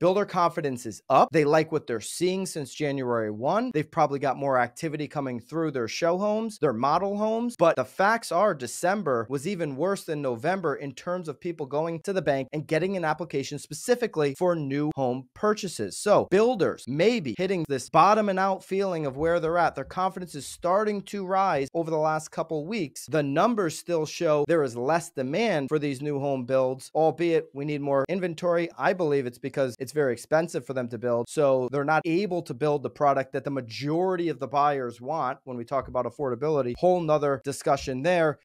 Builder confidence is up. They like what they're seeing since January 1. They've probably got more activity coming through their show homes, their model homes. But the facts are December was even worse than November in terms of people going to the bank and getting an application specifically for new home purchases. So builders may be hitting this bottom and out feeling of where they're at. Their confidence is starting to rise over the last couple weeks. The numbers still show there is less demand for these new home builds, albeit we need more inventory. I believe it's because it's very expensive for them to build. So they're not able to build the product that the majority of the buyers want. When we talk about affordability, whole nother discussion there.